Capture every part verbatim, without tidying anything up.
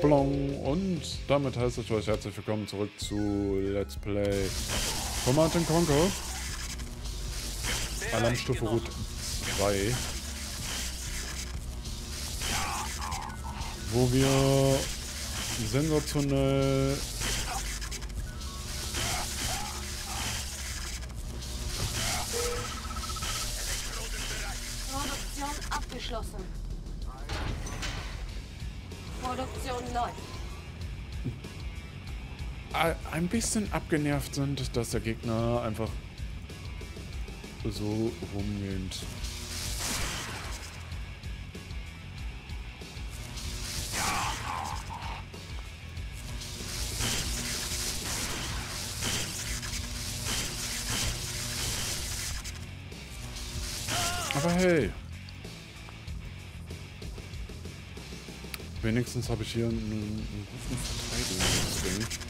Plong. Und damit heiße ich euch herzlich willkommen zurück zu Let's Play Command and Conquer. Alarmstufe Route zwei. Wo wir sensationell Produktion abgeschlossen. Produktion läuft. Ein bisschen abgenervt sind, dass der Gegner einfach so rumgeht. Aber hey, wenigstens habe ich hier einen, einen guten Verteidigungsding.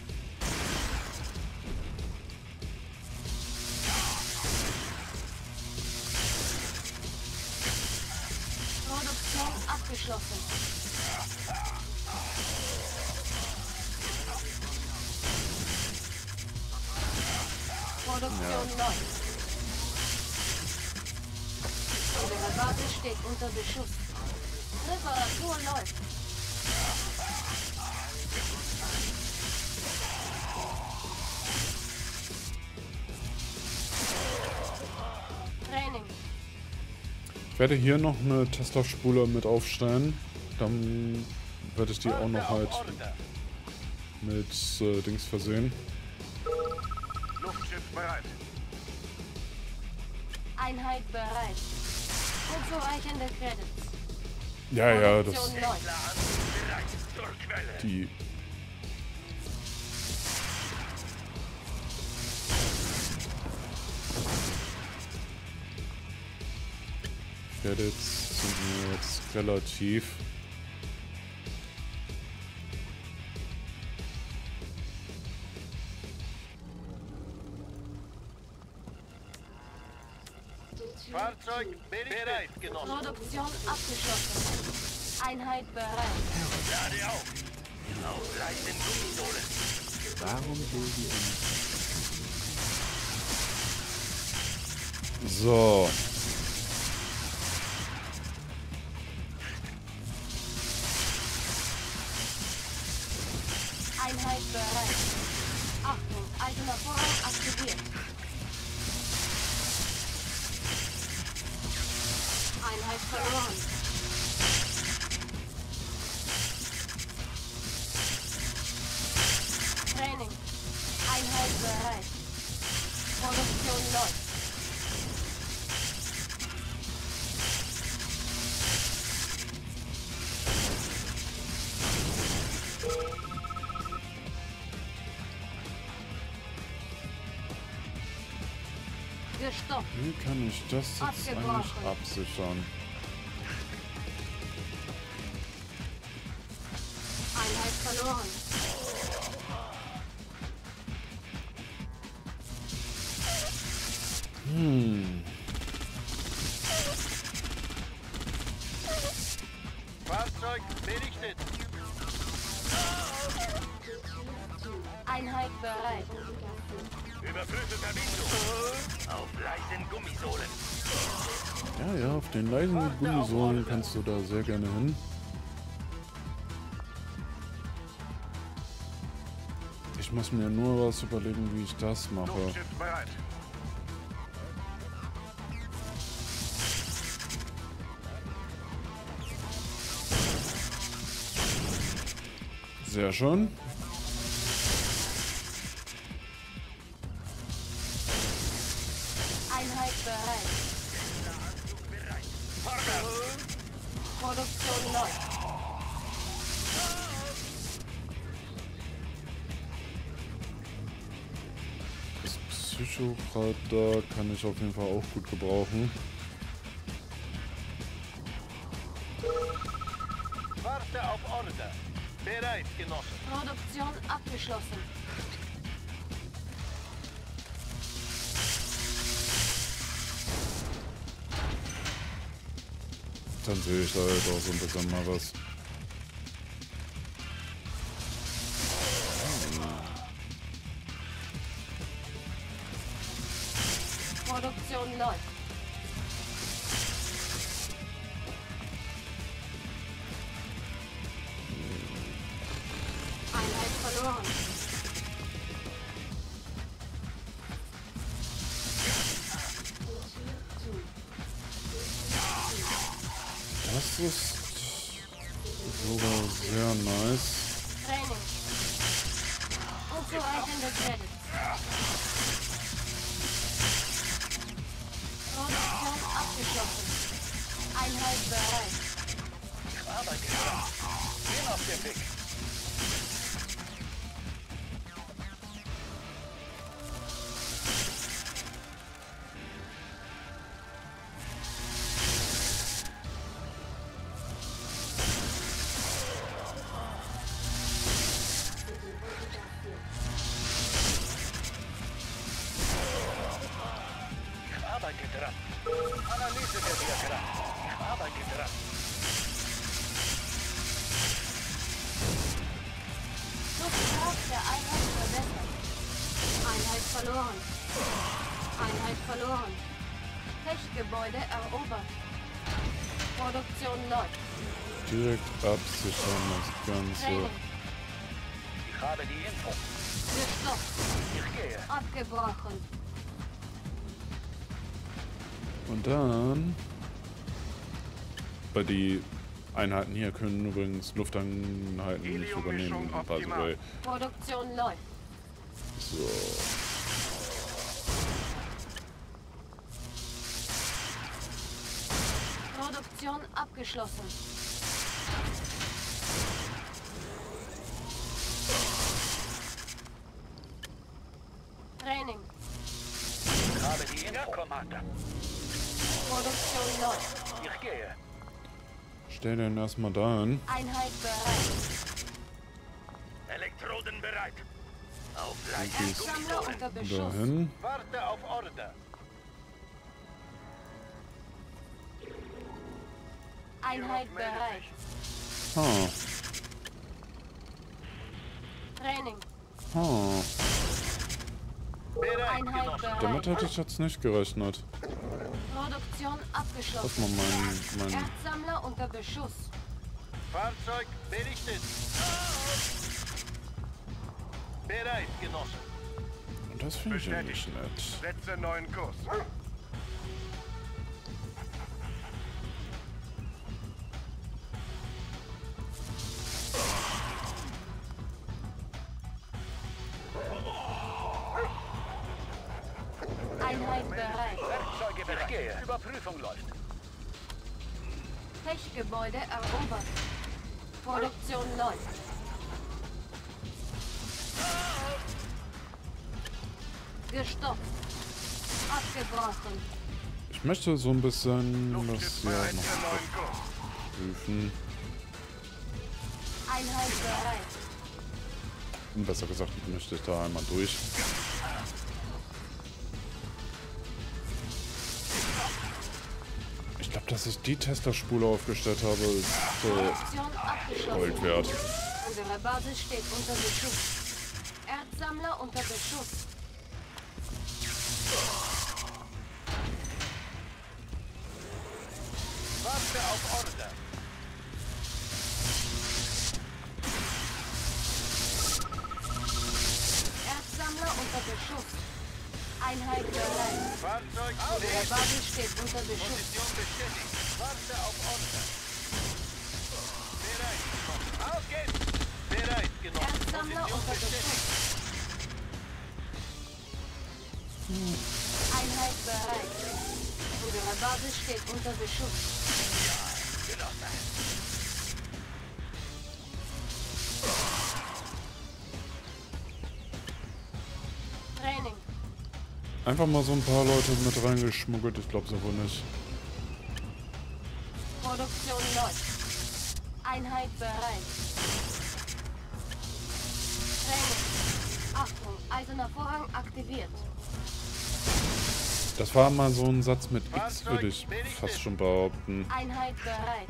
Produktion abgeschlossen. Produktion läuft. Steht unter Beschuss. Reparatur läuft. Training. Ich werde hier noch eine Tesla Spule mit aufstellen. Dann werde ich die auch noch halt mit äh, Dings versehen. Luftschiff bereit. Einheit bereit. Unzureichende Credits. Ja, ja, das... Die... Credits sind mir jetzt relativ... Fahrzeug bereit, Genossen. Produktion abgeschlossen. Einheit bereit. Lade auf. Auf leisen Gummisohlen. Warum will die uns? So. Einheit bereit. Achtung, Eiserner Vorhang aktiviert. Einheit verloren. Training. Einheit bereit. Produktion läuft. Wie kann ich das jetzt eigentlich absichern? Einheit verloren. Hm. Fahrzeug berichtet. Einheit bereit. Überfüllte Kabine. Auf leisen Gummisohlen. Ja, ja, auf den leisen Gummisohlen kannst du da sehr gerne hin. Ich muss mir nur was überlegen, wie ich das mache. Sehr schön. Da kann ich auf jeden Fall auch gut gebrauchen. Warte auf Order. Bereit, Genossen. Produktion abgeschlossen. Dann sehe ich da halt auch so ein bisschen mal was. Produktion läuft. Einheit verloren. Das ist sogar sehr nice. Training. Und so eigene Credits. Produktion abgeschlossen. Einheit bereit. Ich arbeite dran. Bin auf dem Weg. Absichern das Ganze. Ich habe die Info. Ich gehe. Abgebrochen. Und dann. Bei die Einheiten hier können übrigens Lufteinheiten nicht übernehmen. Produktion läuft. So. Produktion abgeschlossen. Training. Ich habe die Info. Commander. Produktion läuft. Ich gehe. Stell den erstmal da hin. Einheit bereit. Elektroden bereit. Auf Leitungssammler dahin. Warte auf Order. Einheit bereit. Oh. Training. Oh. Damit hätte ich jetzt nicht gerechnet. Produktion abgeschlossen. Lass mal meinen. Mein Erdsammler unter Beschuss. Fahrzeug berichtet. Bereit, Genossen. Und das finde ich ja nicht nett. Setze neuen Kurs. Überprüfung läuft. Tech-Gebäude erobert. Produktion läuft. Gestoppt. Abgebrochen. Ich möchte so ein bisschen das hier noch prüfen. Einheit bereit. Besser gesagt, ich möchte da einmal durch. Dass ich die Tesla Spule aufgestellt habe, ist so Gold wert. Unsere Basis steht unter Beschuss. Erdsammler unter Beschuss. Warte auf Order. Erdsammler unter Beschuss. Einheit bereit. Fahrzeug auf. Unsere Basis steht unter Beschuss. Position bestätigt. Warte auf Order. Bereit. Auf geht's. Bereit genommen. Erdsammler unter Beschuss. Hm. Einheit bereit. Unsere Basis steht unter Beschuss. Ja, Genossen. Training. Einfach mal so ein paar Leute mit reingeschmuggelt, ich glaube so wohl nicht. Produktion läuft. Einheit bereit. Training. Achtung, Eiserner Vorhang aktiviert. Das war mal so ein Satz mit X, würde ich fast schon behaupten. Einheit bereit.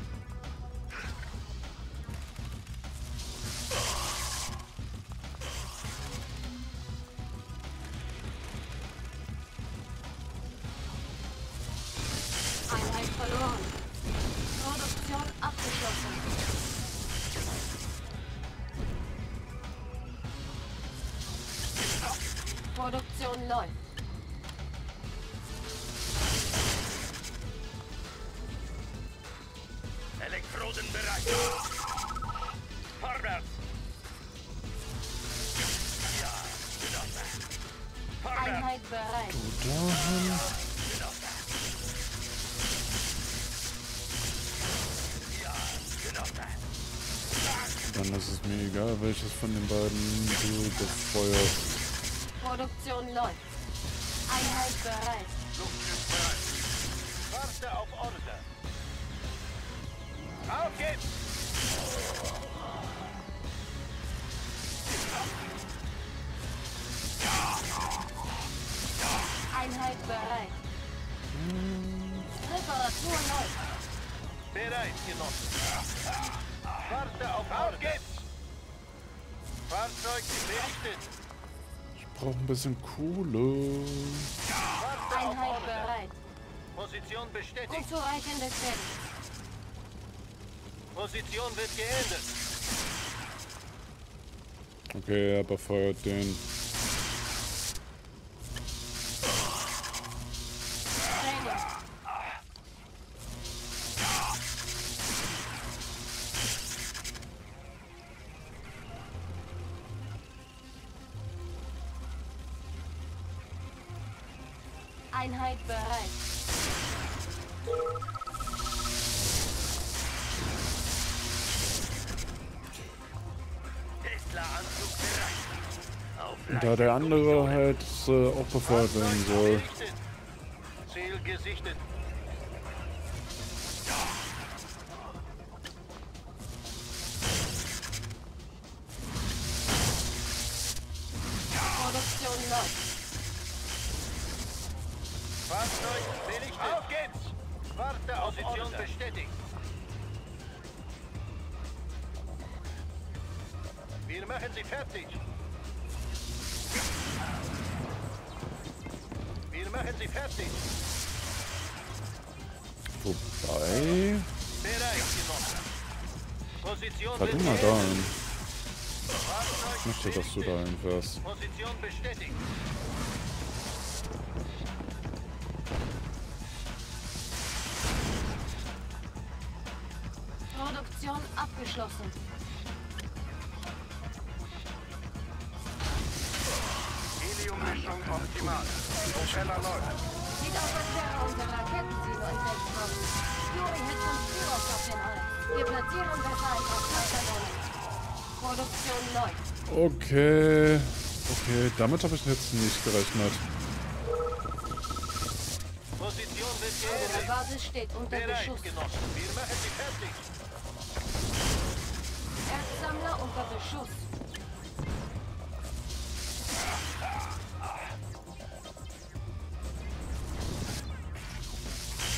Produktion läuft. Elektroden bereit. Vorwärts. Ja, Vorwärts. Einheit bereit. Du dahin. Dann ist es mir egal, welches von den beiden du befeuerst. Produktion läuft. Einheit bereit. Luftgriff bereit. Warte auf Order. Auf geht's! Einheit bereit. Hm. Reparatur läuft. Bereit, Genossen. Warte auf Order. Auf geht's! Fahrzeug gerichtet. Braucht ein bisschen Kohle. Einheit bereit. Position bestätigt. Unzureichende Fälle. Position wird geändert. Okay, er befeuert den. Einheit bereit. Tesla-Anzug bereit. Da der andere halt äh, auch befeuert werden soll. Ziel gesichtet. Produktion läuft. Fahrzeug belichtet. Auf geht's! Warte auf Position Order. Bestätigt. Wir machen sie fertig. Wir machen sie fertig. Wobei... Bereit genommen. Position halt immer da hin. Ich möchte, dass du da hinfährst. Position bestätigt. Produktion abgeschlossen. Heliummischung optimal. Propeller läuft. Sieht aus, als wäre unsere Raketensilo entdeckt worden. Yuri hält uns Kirow auf den Hals. Wir platzieren besser ein paar Wasserbälle. Produktion läuft. Okay. Okay, damit habe ich jetzt nicht gerechnet. Position wird geändert. Unsere Basis steht unter Beschuss. Wir machen sie fertig. Kriegssammler unter Beschuss.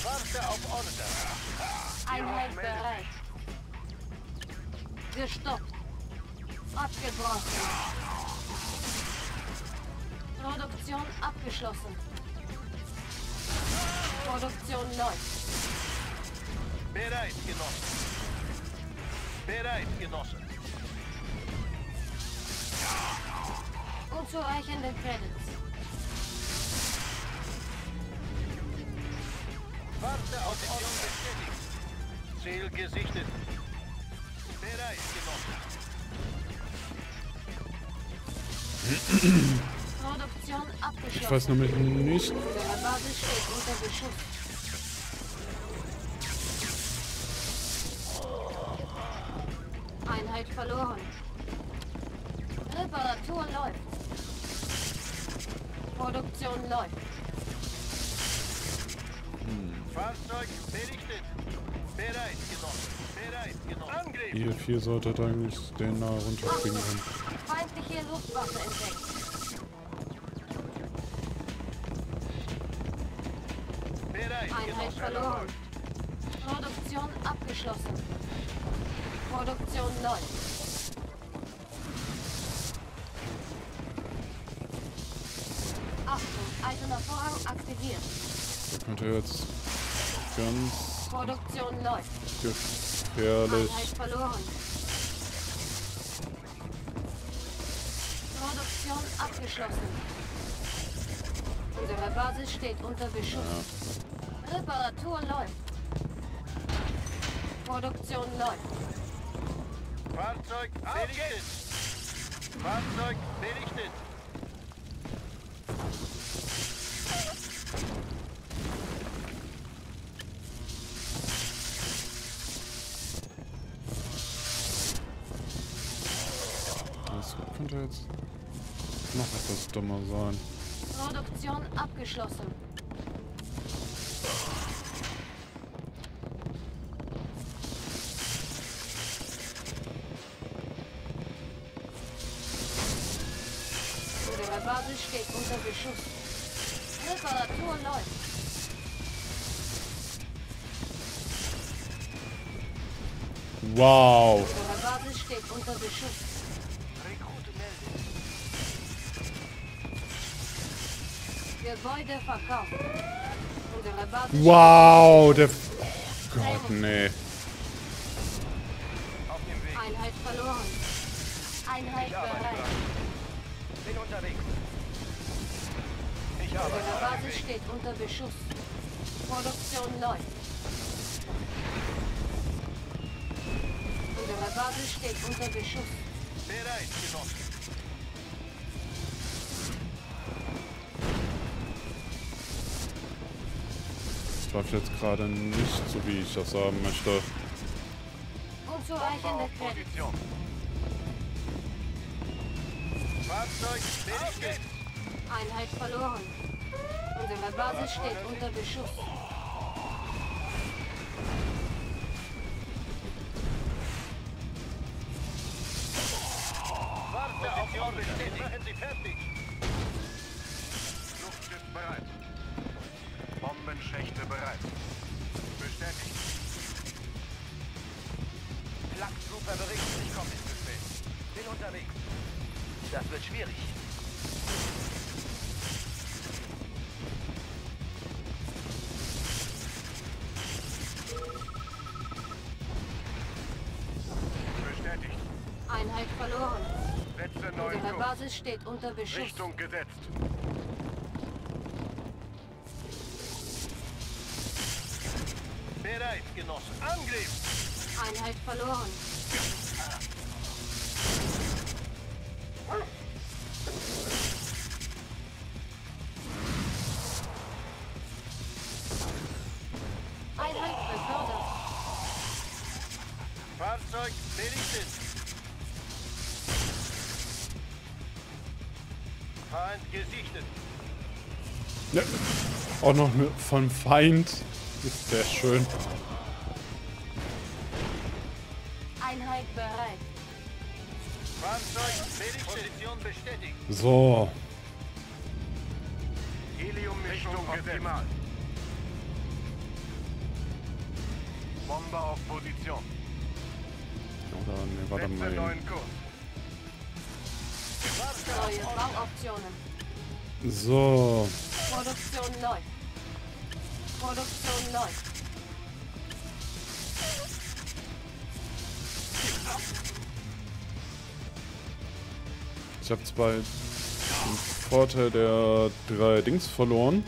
Warte auf Order. Einheit bereit. Gestoppt. Abgebrochen. Produktion abgeschlossen. Produktion läuft. Bereit, Genossen. Bereit, Genossen. Unzureichende Credits. Warte auf Position bestätigt. Ziel gesichtet. Bereit, Genossen. Produktion abgeschlossen. Ich weiß nämlich nicht. Der Basis steht unter Beschuss. Einheit verloren. Reparatur läuft. Produktion läuft. Hm. Fahrzeug berichtet. Bereit genossen. Bereit genossen. Angriff. Ihr vier solltet eigentlich den nah runterspringen können. Feindliche Luftwaffe entdeckt. Bereit Einheit genossen. Verloren. Produktion abgeschlossen. Produktion läuft. Achtung, Eiserner Vorhang aktiviert. Da könnte jetzt ganz Produktion läuft. Gefährlich. Einheit verloren. Produktion abgeschlossen. Unsere Basis steht unter Beschuss. Ja. Reparatur läuft. Produktion läuft. Fahrzeug vernichtet. Fahrzeug vernichtet. Jetzt noch etwas dummer sein. Produktion abgeschlossen. Unsere Basis steht unter Beschuss. Reparatur läuft. Wow. Unsere Basis steht unter Beschuss. Gebäude verkauft. Unsere Basis. Wow, der. F oh Gott, nee. Auf dem Weg. Einheit verloren. Einheit bereit. Bin unterwegs. Ich arbeite. Unsere Basis steht unter Beschuss. Produktion läuft. Unsere Basis steht unter Beschuss. Bereit genommen. Das läuft jetzt gerade nicht so, wie ich das haben möchte. Unzureichende Position. Fahrzeug vernichtet. Einheit verloren. Unsere Basis steht unter Beschuss. Warte auf die Orbit. Machen Sie fertig. Luftschiff bereit. Bombenschächte bereit. Bestätigt. Flaktrooper berichtet, ich komme ins Gespräch. Bin unterwegs. Das wird schwierig. Bestätigt. Einheit verloren. Letzte neue Unsere Basis steht unter Beschuss. Richtung gesetzt. Bereit, Genossen. Angriff! Einheit verloren. Einheit befördert. Fahrzeug berichtet. Feind gesichtet. Ja. Auch noch von Feind. Ist sehr schön. Einheit bereit. Fahrzeug Position bestätigt. So. Helium-Mischung optimal. Bombe auf Position. Oder ne, warte mal. Neue Bauoptionen. So. Produktion läuft. Produktion läuft. Ich habe zwar den Vorteil der drei Dings verloren.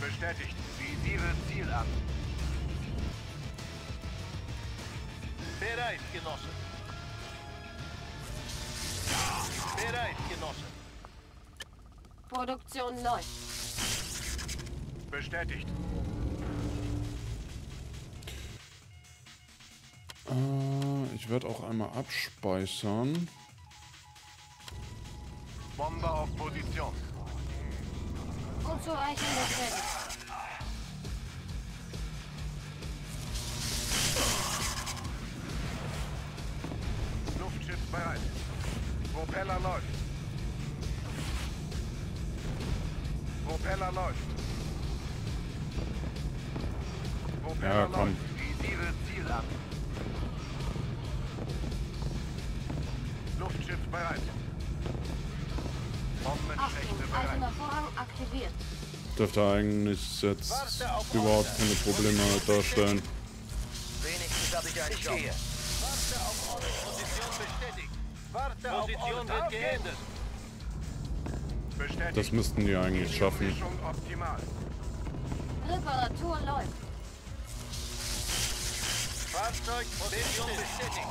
Bestätigt. Visiere Ziel an. Bereit, Genosse. Bereit, Genosse. Produktion läuft. Bestätigt. Äh, ich werde auch einmal abspeichern. Bombe auf Position. Unzureichende Quelle. Luftschiff bereit. Propeller läuft. Propeller läuft. Ja, komm. Luftschiff bereit. Bombenschächte bereit. Eiserner Vorhang aktiviert. Dürfte eigentlich jetzt überhaupt keine Probleme darstellen. Wenigstens habe ich einen Job. Warte auf eure Position bestätigt. Warte auf eure Position wird geendet. Das müssten die eigentlich schaffen. Reparatur läuft. Fahrzeug Position bestätigt.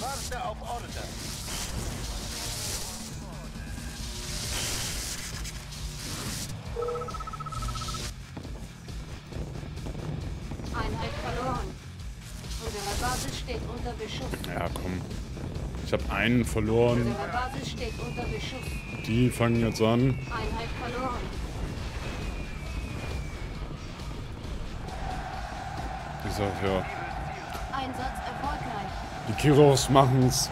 Warte auf Order. Einheit verloren. Unsere Basis steht unter Beschuss. Ja, komm. Ich habe einen verloren. Unsere Basis steht unter Beschuss. Die fangen jetzt an. Einheit verloren. Ich sag ja. Einsatz erfolgreich. Die Kirows machen's.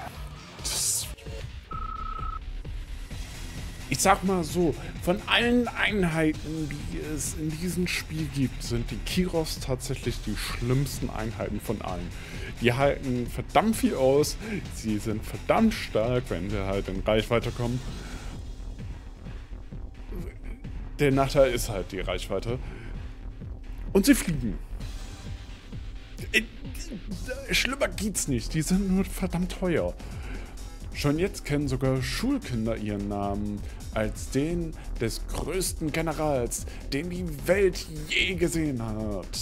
Ich sag mal so, von allen Einheiten, die es in diesem Spiel gibt, sind die Kirows tatsächlich die schlimmsten Einheiten von allen. Die halten verdammt viel aus, sie sind verdammt stark, wenn sie halt in Reichweite kommen. Der Nachteil ist halt die Reichweite. Und sie fliegen. Schlimmer geht's nicht, die sind nur verdammt teuer. Schon jetzt kennen sogar Schulkinder ihren Namen als den des größten Generals, den die Welt je gesehen hat.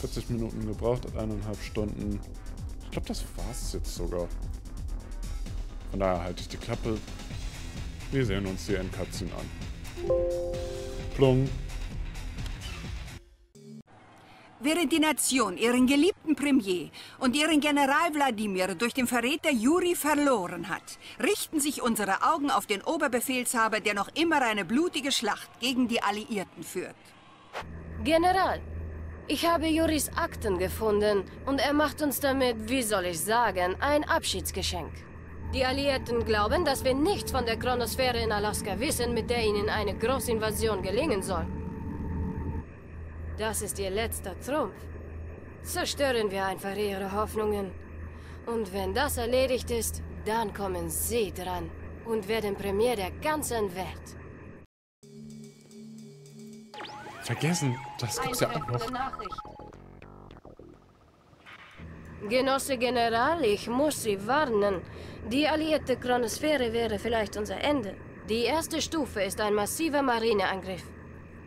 vierzig Minuten gebraucht, eineinhalb Stunden. Ich glaube, das war's jetzt sogar. Von daher halte ich die Klappe. Wir sehen uns die Endcutscene an. Plung. Während die Nation ihren geliebten Premier und ihren General Wladimir durch den Verräter Yuri verloren hat, richten sich unsere Augen auf den Oberbefehlshaber, der noch immer eine blutige Schlacht gegen die Alliierten führt. General, ich habe Yuris Akten gefunden und er macht uns damit, wie soll ich sagen, ein Abschiedsgeschenk. Die Alliierten glauben, dass wir nichts von der Chronosphäre in Alaska wissen, mit der ihnen eine Großinvasion gelingen soll. Das ist ihr letzter Trumpf. Zerstören wir einfach ihre Hoffnungen. Und wenn das erledigt ist, dann kommen sie dran und werden Premier der ganzen Welt. Vergessen, das gibt's ja auch noch. Genosse General, ich muss Sie warnen. Die alliierte Chronosphäre wäre vielleicht unser Ende. Die erste Stufe ist ein massiver Marineangriff.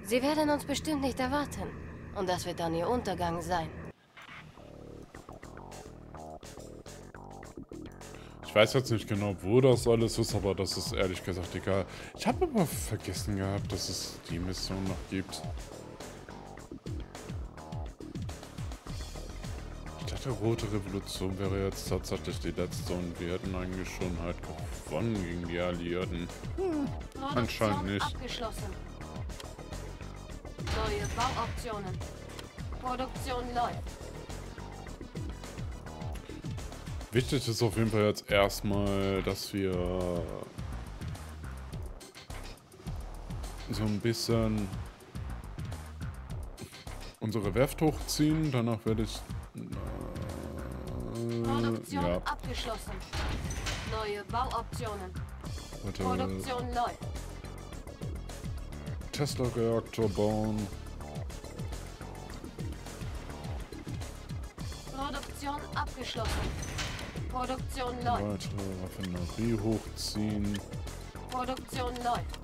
Sie werden uns bestimmt nicht erwarten. Und das wird dann ihr Untergang sein. Ich weiß jetzt nicht genau, wo das alles ist, aber das ist ehrlich gesagt egal. Ich habe aber vergessen gehabt, dass es die Mission noch gibt. Ich dachte, Rote Revolution wäre jetzt tatsächlich die letzte und wir hätten eigentlich schon halt gewonnen gegen die Alliierten. Hm, anscheinend nicht. Abgeschlossen. Neue Bauoptionen. Produktion läuft. Wichtig ist auf jeden Fall jetzt erstmal, dass wir so ein bisschen unsere Werft hochziehen. Danach werde ich... Äh, Produktion ja. abgeschlossen. Neue Bauoptionen. Warte. Produktion läuft. Tesla-Reaktor bauen. Produktion abgeschlossen. Produktion läuft. Weitere Raffinerie hochziehen. Produktion läuft.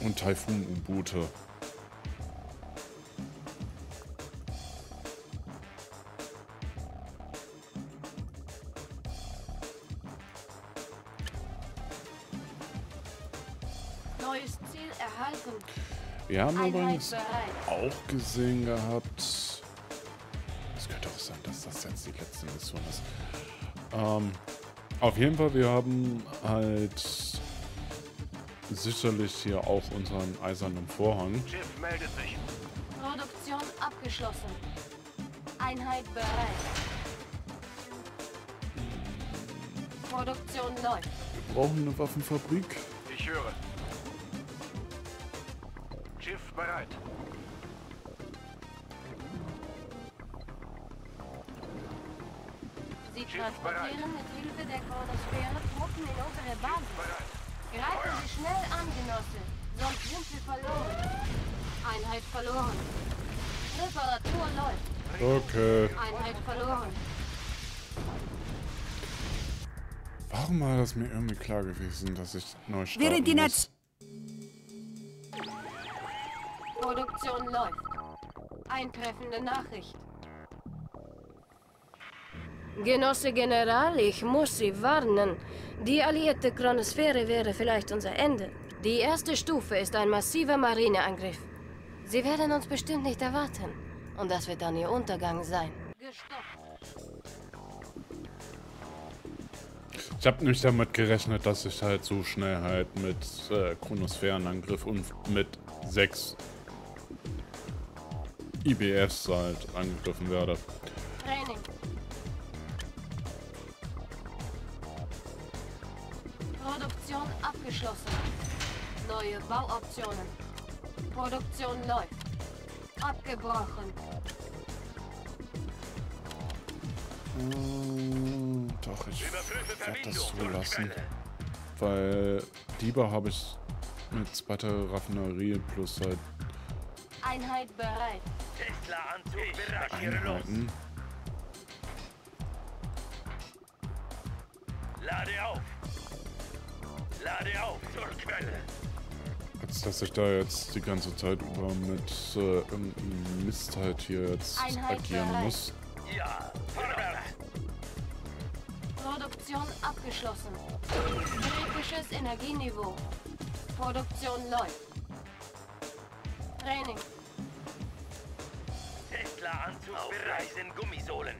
Und Taifun-U-Boote. Wir haben übrigens auch gesehen gehabt, es könnte auch sein, dass das jetzt die letzte Mission ist. Ähm, auf jeden Fall, wir haben halt sicherlich hier auch unseren eisernen Vorhang. Schiff meldet sich. Produktion abgeschlossen. Einheit bereit. Produktion läuft. Wir brauchen eine Waffenfabrik. Ich höre. Schiff bereit. Sie transportieren mit Hilfe der Chronosphäre Truppen in unsere Basis. Greifen Sie schnell an, Genosse, sonst sind wir verloren. Einheit verloren. Reparatur läuft. Okay. Einheit verloren. Warum war das mir irgendwie klar gewesen, dass ich neu starten Während die muss? Produktion läuft. Eintreffende Nachricht. Genosse General, ich muss Sie warnen. Die alliierte Chronosphäre wäre vielleicht unser Ende. Die erste Stufe ist ein massiver Marineangriff. Sie werden uns bestimmt nicht erwarten. Und das wird dann Ihr Untergang sein. Ich habe nicht damit gerechnet, dass ich halt so schnell halt mit äh, Chronosphärenangriff und mit sechs I B Fs halt angegriffen werde. Training. Produktion abgeschlossen. Neue Bauoptionen. Produktion läuft. Abgebrochen. Hm, doch, ich werde das so lassen. Weil Diebe habe ich mit zweiter Raffinerie plus halt. Einheit bereit. Tesla-Anzug bereit. Einheiten. Lade auf. Lade auf zur Quelle. Als dass ich da jetzt die ganze Zeit über mit äh, irgendeinem Mist halt hier jetzt Einheit agieren bereit. Muss. Ja, Produktion abgeschlossen. Kritisches Energieniveau. Produktion läuft. Training. Tesla-Anzug bereit. Reisen Gummisohlen.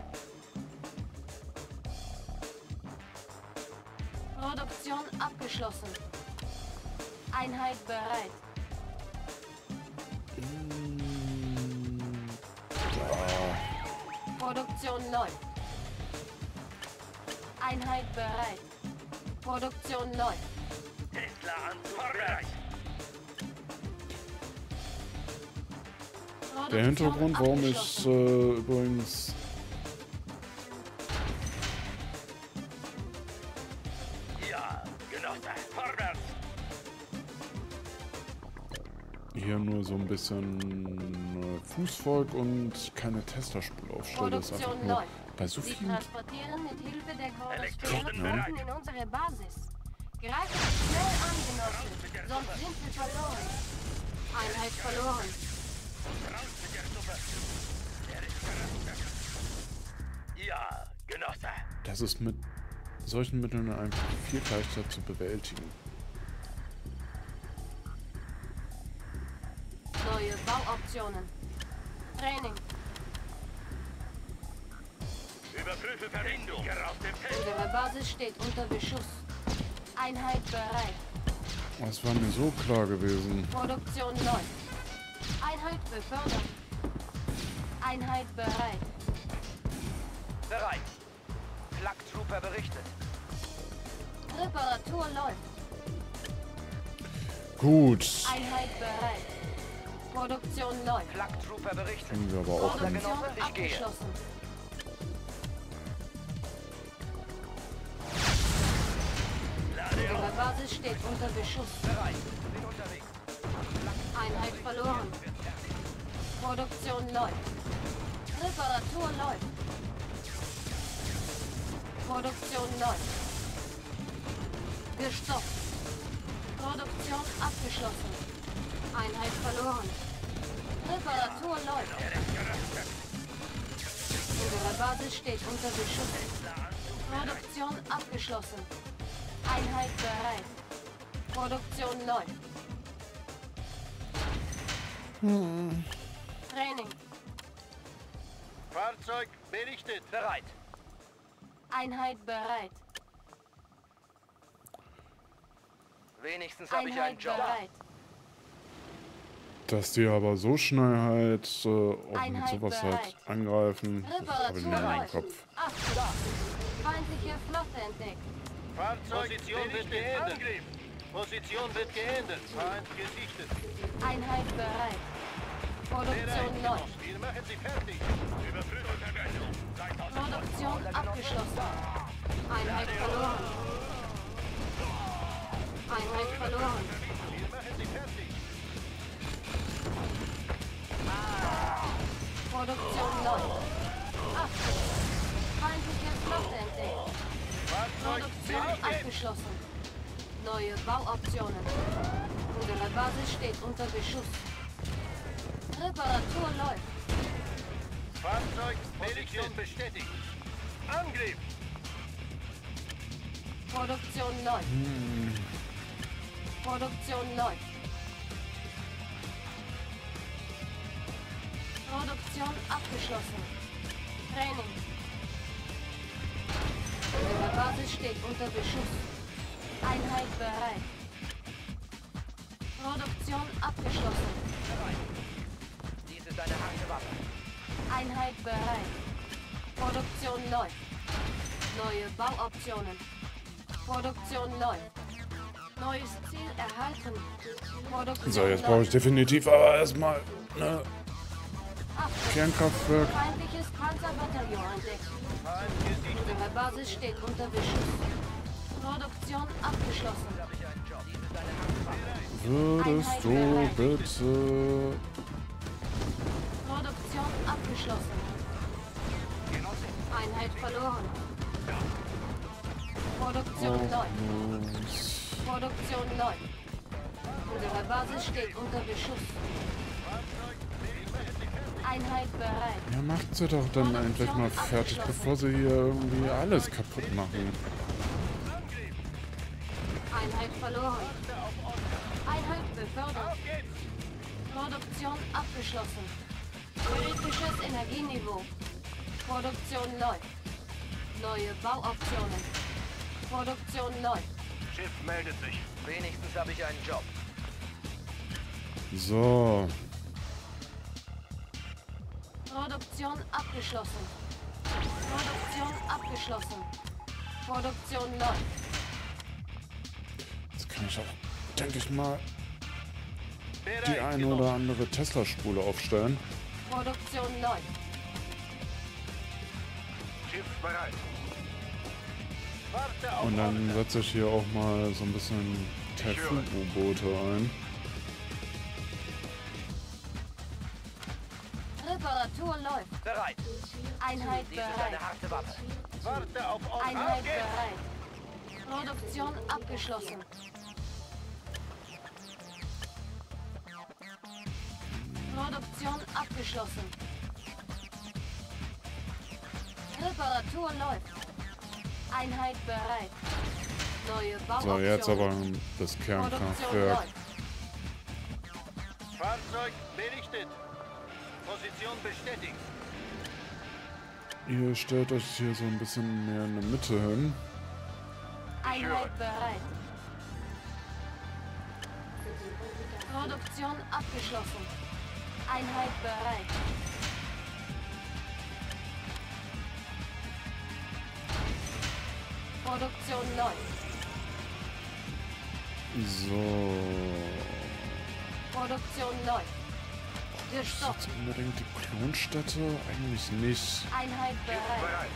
Produktion abgeschlossen. Einheit bereit. Ja. Produktion läuft. Einheit bereit. Produktion läuft. Tesla-Anzug bereit. Der Hintergrund, warum ich äh, übrigens ja, Genosse, vorwärts. Hier nur so ein bisschen äh, Fußvolk und keine Tesla Spule aufstelle, ist einfach nur bei so vielen transportieren mit Hilfe der Chronosphäre in unsere Basis. Greifen schnell an, Genossen, sonst sind wir verloren. Einheit verloren. Raus mit der Suppe! Der ist verrückt! Ja, Genosse! Das ist mit solchen Mitteln einfach viel leichter zu bewältigen. Neue Bauoptionen. Training. Überprüfe Verbindung. Unsere Basis steht unter Beschuss. Einheit bereit. Das war mir so klar gewesen. Produktion läuft. Einheit befördert. Einheit bereit. Bereit. Flak Trooper berichtet. Reparatur läuft. Gut. Einheit bereit. Produktion läuft. Flak Trooper berichtet. Können wir aber auch hin. Abgeschlossen. Unsere Basis steht unter Beschuss. Bereit. Bin unterwegs. Einheit verloren. Produktion läuft. Reparatur läuft. Produktion läuft. Gestoppt. Produktion abgeschlossen. Einheit verloren. Reparatur läuft. Unsere Basis steht unter Beschuss. Produktion abgeschlossen. Einheit bereit. Produktion läuft. Hm. Training. Fahrzeug berichtet. Bereit. Einheit bereit. Wenigstens habe ich einen Job. Bereit. Dass die aber so schnell halt äh, und sowas bereit. Halt angreifen, das habe ich nicht mehr im Kopf. Feindliche Flotte entdeckt. Fahrzeug Position wird geendet. Position wird geendet. Feind gesichtet. Einheit bereit. Produktion läuft. Wir machen sie fertig. Überfüllung Verwendung. Produktion abgeschlossen. Einheit verloren. Einheit verloren. Wir machen sie fertig. Produktion läuft. Achtung. Feindliche Flotte entdeckt. Produktion abgeschlossen. Neue Bauoptionen. Unsere Basis steht unter Beschuss. Reparatur läuft. Fahrzeugproduktion bestätigt. Angriff! Produktion läuft. Hm. Produktion läuft. Produktion abgeschlossen. Training. Unsere Basis steht unter Beschuss. Einheit bereit. Produktion abgeschlossen. Dies ist eine harte Waffe. Einheit bereit. Produktion läuft. Neue Bauoptionen. Produktion läuft. Neues Ziel erhalten. Produktion so, jetzt brauche ich definitiv aber erstmal eine Kernkraftwerk. Feindliches Panzerbataillon entdeckt. Unsere Basis steht unter Beschuss. Produktion abgeschlossen. Würdest du bitte... Produktion abgeschlossen. Einheit verloren. Produktion läuft. Produktion läuft. Unsere Basis steht unter Beschuss. Einheit bereit. Ja, macht sie doch dann endlich mal fertig, bevor sie hier irgendwie alles kaputt machen. Einheit verloren. Einheit befördert. Produktion abgeschlossen. Kritisches Energieniveau. Produktion läuft. Neue Bauoptionen. Produktion läuft. Schiff meldet sich. Wenigstens habe ich einen Job. So. Produktion abgeschlossen. Produktion abgeschlossen. Produktion läuft. Jetzt kann ich auch, denke ich mal, die eine oder andere Tesla Spule aufstellen. Produktion läuft. Schiff bereit. Warte auf. Und dann setze ich hier auch mal so ein bisschen Taifun-U-Boote ein. Reparatur läuft. Bereit. Einheit bereit. Warte auf eure Einheit bereit. Produktion abgeschlossen. Produktion abgeschlossen. Reparatur läuft. Einheit bereit. Neue Bauoptionen. So, jetzt aber das Kernkraftwerk. Fahrzeug berichtet. Position bestätigt. Ihr stellt euch hier so ein bisschen mehr in der Mitte hin. Einheit bereit. Produktion abgeschlossen. Einheit bereit. Produktion läuft. So. Produktion läuft. Ist jetzt unbedingt die Klonstätte? Eigentlich nicht. Einheit bereit.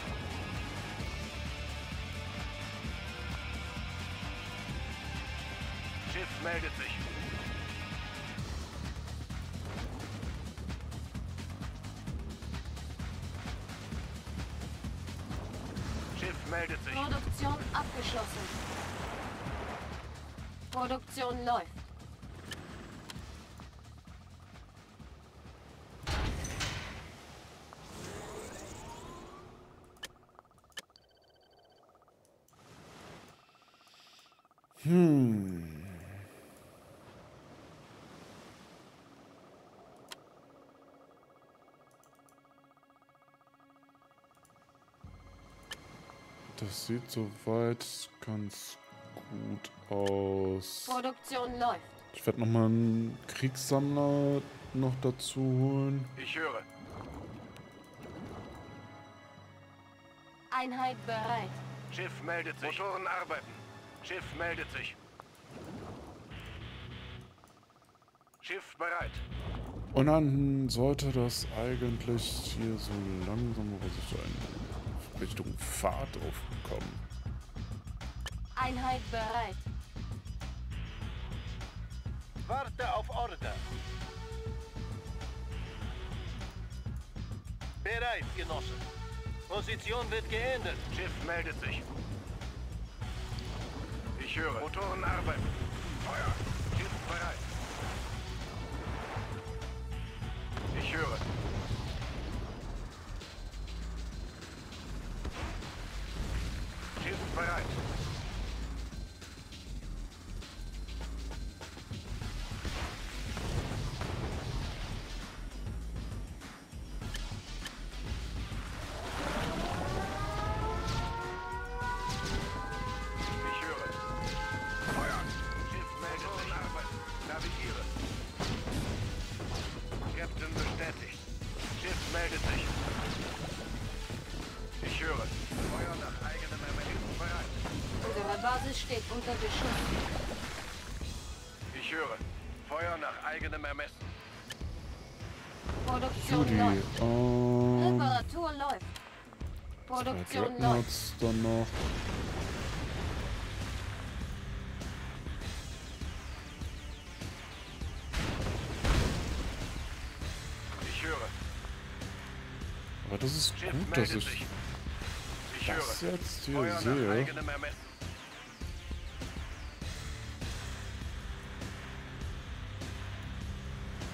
Schiff meldet sich. Schiff meldet sich. Produktion abgeschlossen. Produktion läuft. Hm. Das sieht soweit ganz gut aus. Produktion läuft. Ich werde nochmal einen Kriegssammler noch dazu holen. Ich höre. Einheit bereit. Schiff meldet sich. Motoren arbeiten. Schiff meldet sich. Schiff bereit. Und dann sollte das eigentlich hier so langsam in Richtung Fahrt aufkommen. Einheit bereit. Warte auf Order. Bereit, Genosse. Position wird geändert. Schiff meldet sich. Ich höre. Motoren arbeiten. Feuer. Kisten bereit. Ich höre. Kisten bereit. Unter Beschuss. Ich höre. Feuer nach eigenem Ermessen. Produktion Yuri. läuft. Um, Reparatur läuft. Produktion läuft. Dann noch. Ich höre. Aber das ist Schiff gut, dass ich, sich. ich das höre. jetzt hier Feuer sehe.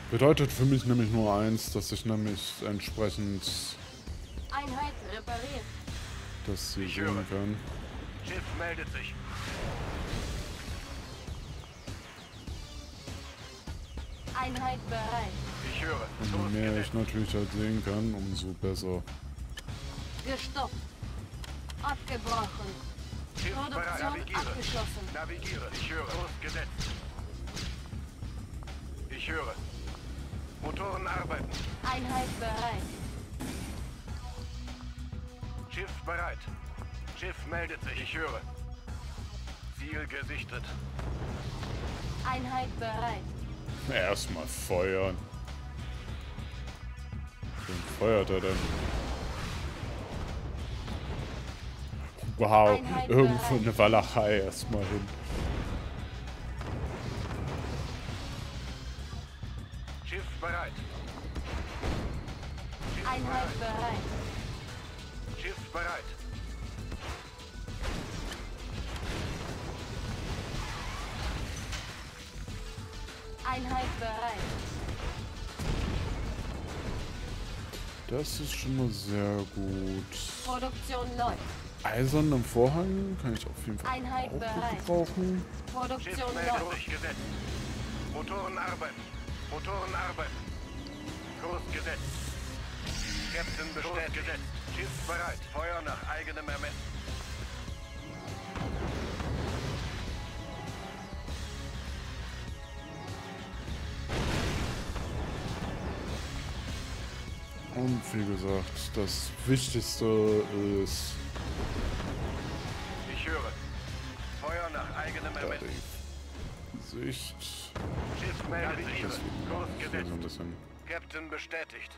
Bedeutet für mich nämlich nur eins, dass ich nämlich entsprechend Einheiten repariert. Das sie sehen können. Schiff meldet sich. Einheit bereit. Ich höre. Und je mehr ich natürlich halt sehen kann, umso besser. Gestoppt. Abgebrochen. Produktion abgeschlossen. Navigiere. Ich höre. Kurs gesetzt. Ich höre. Motoren arbeiten. Einheit bereit. Schiff bereit. Schiff meldet sich. Ich höre. Ziel gesichtet. Einheit bereit. Erstmal feuern. Wen feuert er denn? Wow, Einheit irgendwo bereit. Eine Walachei erstmal hin. Bereit. Schiff Einheit bereit. bereit. Schiff bereit. Einheit bereit. Das ist schon mal sehr gut. Produktion läuft. Eiserner Vorhang kann ich auf jeden Fall Einheit auch bereit. gebrauchen. Produktion läuft. Motoren arbeiten. Motoren arbeiten. Kurs gesetzt. Captain bestätigt. Schiff bereit. Feuer nach eigenem Ermessen. Und wie gesagt, das Wichtigste ist... Ich höre. Feuer nach eigenem Ermessen. Sicht... Schiff meldet sich. Kurs gesetzt. Captain bestätigt.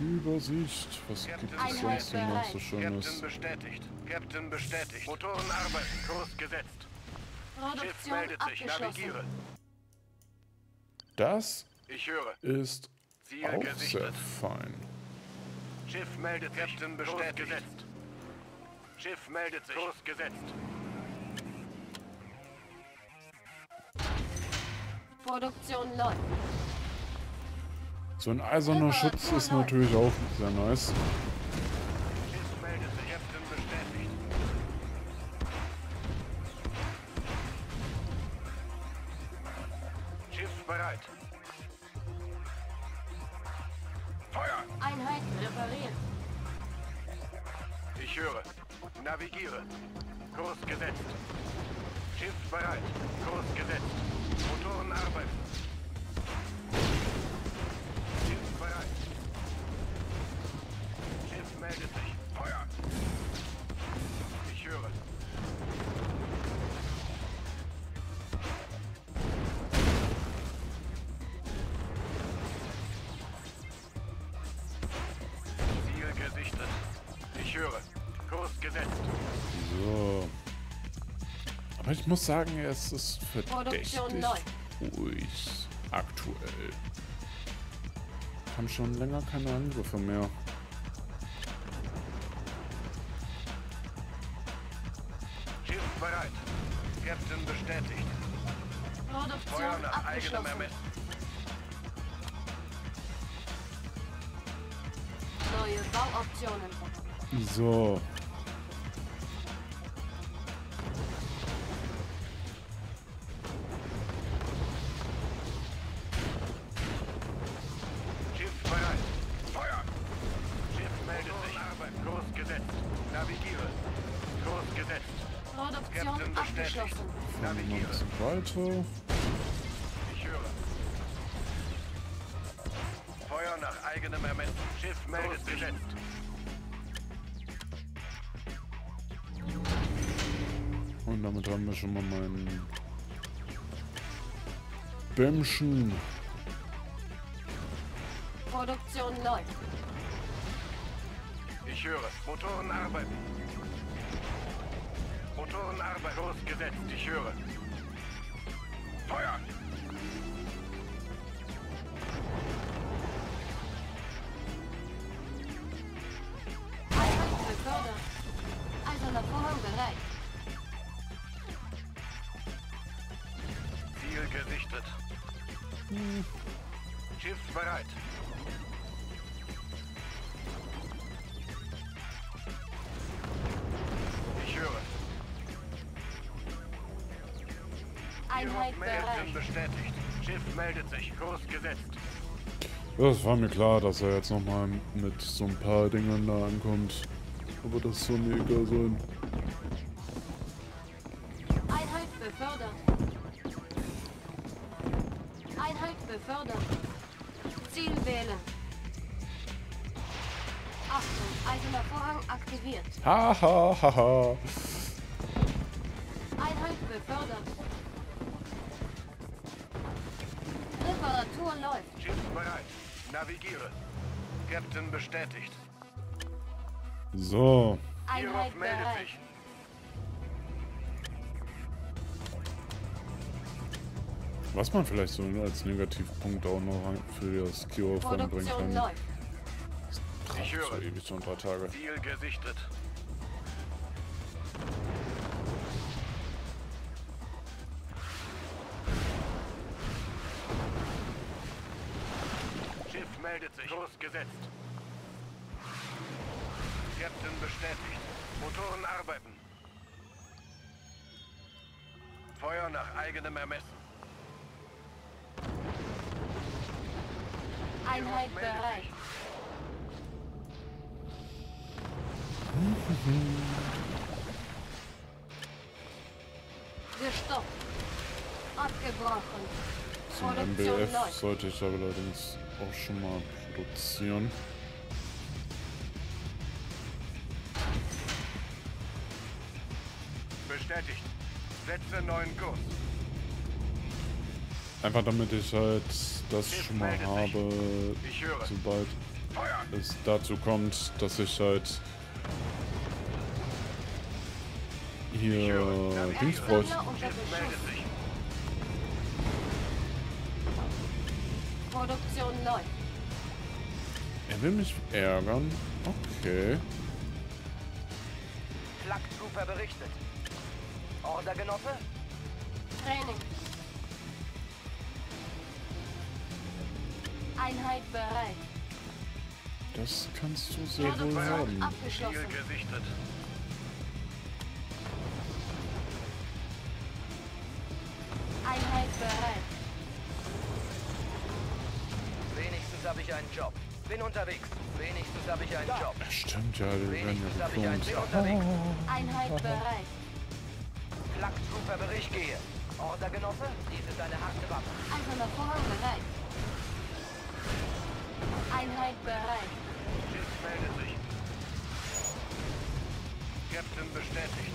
Übersicht. Was gibt es sonst denn noch so Schönes? Captain bestätigt. Captain bestätigt. Motoren arbeiten. Kurs gesetzt. Schiff meldet sich. Navigiere. Das ich höre. ist Ziel auch gesichtet. sehr fein. Schiff meldet sich. Captain bestätigt. Schiff meldet sich. Kurs gesetzt. Produktion läuft. So ein eiserner Schutz ist natürlich auch sehr nice. Schiff bereit. Feuer! Einheit repariert. Ich höre. Navigiere. Kurs gesetzt. Schiff bereit. Kurs gesetzt. Motoren arbeiten. Schiff bereit. Schiff meldet sich. Feuer. Ich höre. Ziel gesichtet. Ich höre. Kurs gesetzt. So. Aber ich muss sagen, es ist verdächtig ruhig aktuell. Wir haben schon länger keine Angriffe mehr. Schiff bereit. Captain bestätigt. Produktion abgeschlossen. Neue Bauoptionen. So. Ich höre. Feuer nach eigenem Ermessen. Schiff meldet gesetzt. Und damit haben wir schon mal meinen Bämschen. Produktion läuft. Ich höre. Motoren arbeiten. Motoren arbeiten. Losgesetzt. Ich höre. Feuer! Einheit befördert. Eiserner Vorhang bereit. Ziel gesichtet. Hm. Schiff bereit. Ich höre. Einheit bereit. Bestätigt. Schiff meldet sich. Kurs gesetzt. Das war mir klar, dass er jetzt nochmal mit so ein paar Dingern da ankommt. Aber das soll mir egal sein. Einheit befördert. Einheit befördert. Ziel wählen. Achtung, Eiserner Vorhang aktiviert. Ha ha ha ha. Einheit befördert. Reparatur läuft. Schiff bereit. Navigiere. Captain bestätigt. So. Einheit meldet sich. Was man vielleicht so als Negativpunkt auch noch für das Kirow voranbringen kann. Läuft. Ich höre. So ewig, so ein paar Tage. Ziel gesichtet. Meldet sich. Kurs gesetzt. Captain bestätigt. Motoren arbeiten. Feuer nach eigenem Ermessen. Einheit bereit. Gestoppt. Abgebrochen. Zum M B F sollte ich aber allerdings auch schon mal produzieren. Bestätigt. Setze neuen Kurs. Einfach damit ich halt das Schiff schon mal habe, sobald Feuer. Es dazu kommt, dass ich halt hier Dings bräuchte. Produktion läuft. Er will mich ärgern. Okay. Flak Trooper berichtet. Order, Genosse? Training. Einheit bereit. Das kannst du sehr wohl haben. Abgeschlossen. Gesichtet. Einheit bereit. Habe ich einen Job. Bin unterwegs. Wenigstens habe ich einen ja. Job. Stimmt ja, du wenigstens habe ich einen Job. Oh. Einheit bereit. Flaktrooper Bericht gehe. Order, Genosse? Dies ist eine harte Waffe. Eiserner Vorhang bereit. Einheit bereit. Schiff meldet sich. Captain bestätigt.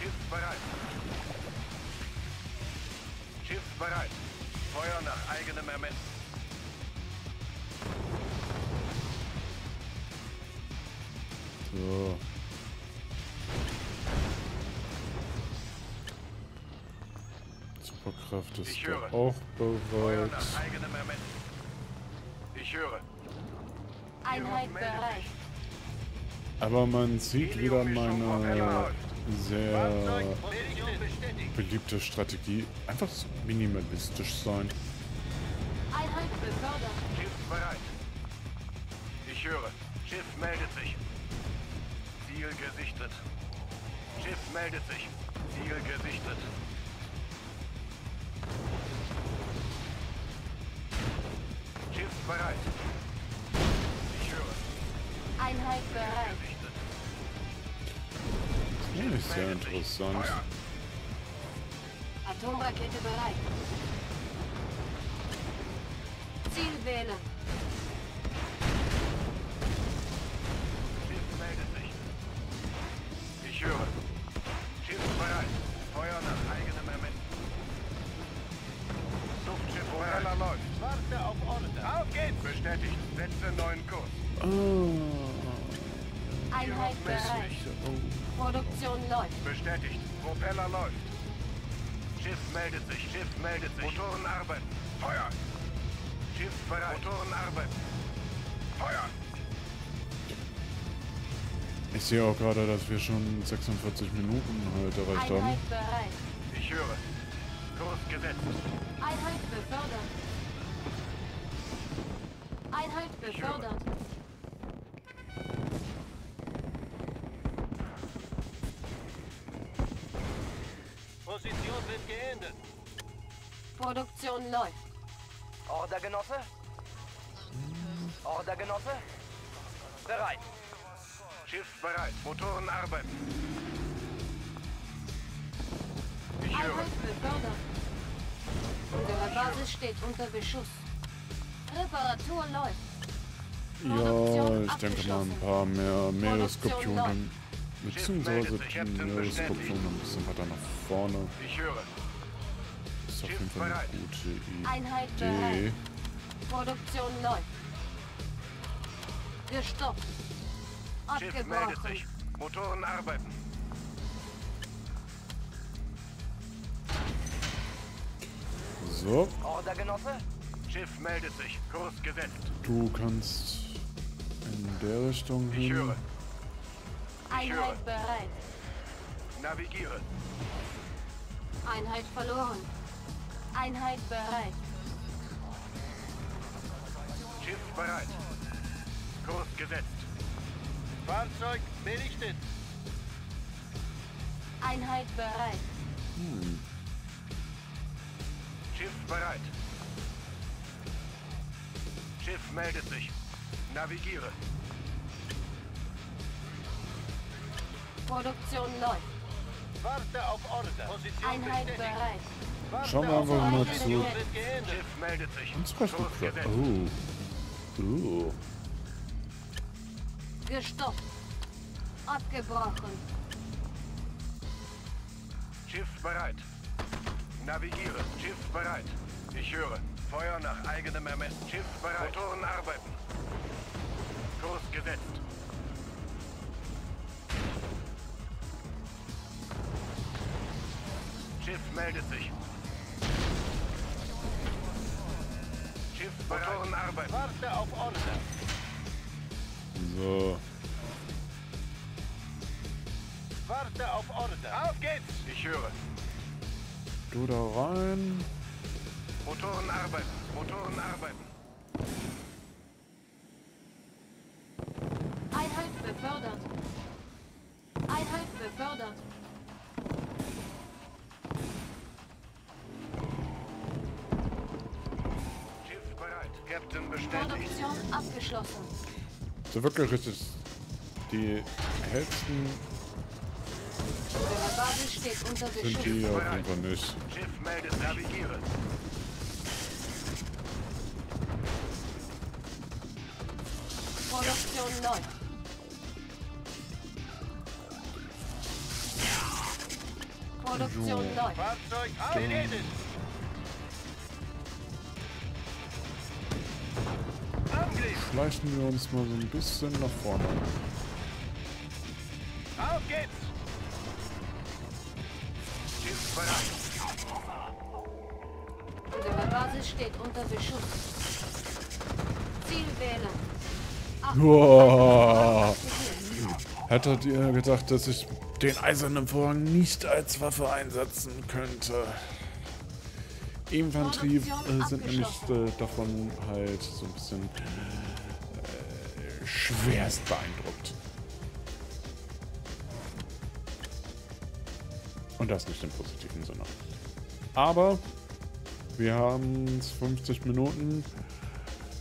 Schiff bereit. Schiff bereit. Feuer nach eigenem Ermessen. So. Superkraft ist auch bereit. Ich höre. Einheit bereit. Aber man sieht wieder meine sehr beliebte Strategie. Einfach minimalistisch sein. Einheit befördert. Schiff bereit. Ich höre. Schiff meldet sich. Ziel gesichtet. Schiff meldet sich. Ziel gesichtet. Schiff bereit. Ich höre. Einheit bereit. Das ist sehr interessant. Atomrakete bereit. Ziel wählen. Schiff meldet sich. Ich höre. Schiff bereit. Feuer nach eigenem Ermessen. Luftschiff Feuer läuft. Warte auf Ordnung. Auf geht's. Bestätigt. Setze neuen Kurs. Oh. Einheit bereit. Oh. Produktion läuft. Bestätigt. Propeller läuft. Schiff meldet sich. Schiff meldet sich. Motoren arbeiten. Feuer. Schiff bereit. Motoren arbeiten. Feuer. Ich sehe auch gerade, dass wir schon sechsundvierzig Minuten heute erreicht haben. Einheit bereit. Ich höre. Kurs gesetzt. Einheit befördert. Einheit befördert. Position wird geendet. Produktion läuft. Ordergenosse? Ordergenosse? Bereit. Schiff bereit. Motoren arbeiten. Ich höre. Einheit befördert. Unsere Basis steht unter Beschuss. Reparatur läuft. Ja, ich denke mal ein paar mehr Meeresskorpion. Beziehungsweise den Meeresskorpion ein bisschen weiter nach vorne. Ich höre. Auf jeden Fall eine gute Idee. Einheit bereit. Produktion läuft. Gestoppt. Schiff meldet sich. Motoren arbeiten. So. Ordergenosse? Schiff meldet sich. Kurs gesetzt. Du kannst in der Richtung hin. Ich höre. Einheit bereit. Navigiere. Einheit verloren. Einheit bereit. Schiff bereit. Kurs gesetzt. Fahrzeug belichtet. Einheit bereit. Hm. Schiff bereit. Schiff meldet sich. Navigiere. Produktion läuft. Warte auf Order. Position Einheit bestätigt. Bereit. Schauen wir einfach mal zu. Uns reicht geklappt. Oh. Oh. Gestoppt. Abgebrochen. Schiff bereit. Navigiere. Schiff bereit. Ich höre. Feuer nach eigenem Ermessen. Schiff bereit. Motoren arbeiten. Kurs gesetzt. Schiff meldet sich. Schiff bereit. Motoren arbeiten. Warte auf Order. So. Warte auf Order. Auf geht's. Ich höre. Du da rein. Motoren arbeiten. Motoren arbeiten. Einheit befördert. Einheit befördert. Captain bestätigt. Produktion abgeschlossen. So wirklich ist es die hellsten. Unsere Basis steht unter Beschuss. Sind die auf jeden Fall nicht. Schiff meldet, navigiere. Produktion läuft. Produktion läuft. Fahrzeug abgemeldet. Schleichen wir uns mal so ein bisschen nach vorne. Auf geht's! Schiff bereit. Unsere Basis steht unter Beschuss. Ziel wählen. Wow. Hättet ihr gedacht, dass ich den eisernen Vorhang nicht als Waffe einsetzen könnte. Infanterie äh, sind nämlich äh, davon halt so ein bisschen äh, schwerst beeindruckt. Und das nicht im positiven Sinne. Aber wir haben fünfzig Minuten.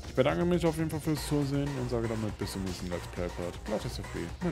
Ich bedanke mich auf jeden Fall fürs Zusehen und sage damit bis zum nächsten Let's Play Part. Bleibt es auf jeden Fall.